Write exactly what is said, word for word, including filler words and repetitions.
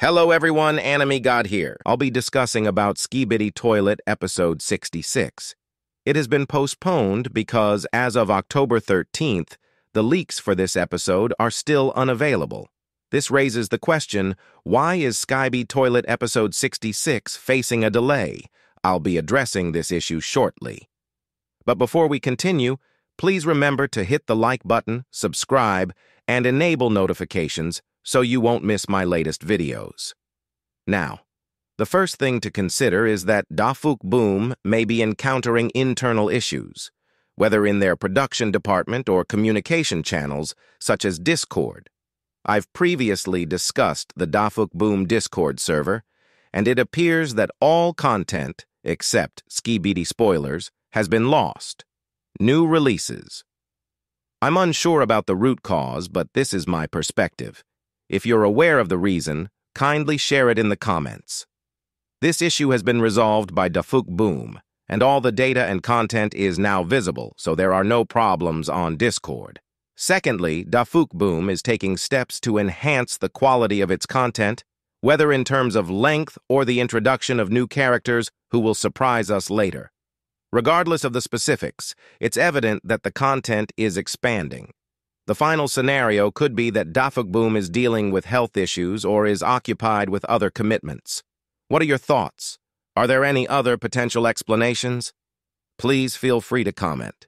Hello everyone, Anime God here. I'll be discussing about Skibidi Toilet episode sixty-six. It has been postponed because as of October thirteenth, the leaks for this episode are still unavailable. This raises the question, why is Skibidi Toilet episode sixty-six facing a delay? I'll be addressing this issue shortly. But before we continue, please remember to hit the like button, subscribe, and enable notifications so you won't miss my latest videos. Now, the first thing to consider is that DaFuq!?Boom! May be encountering internal issues, whether in their production department or communication channels, such as Discord. I've previously discussed the DaFuq!?Boom! Discord server, and it appears that all content, except Skibidi spoilers, has been lost. New releases. I'm unsure about the root cause, but this is my perspective. If you're aware of the reason, kindly share it in the comments. This issue has been resolved by DaFuq!?Boom!, and all the data and content is now visible, so there are no problems on Discord. Secondly, DaFuq!?Boom! Is taking steps to enhance the quality of its content, whether in terms of length or the introduction of new characters who will surprise us later. Regardless of the specifics, it's evident that the content is expanding. The final scenario could be that DaFuq!?Boom! Is dealing with health issues or is occupied with other commitments. What are your thoughts? Are there any other potential explanations? Please feel free to comment.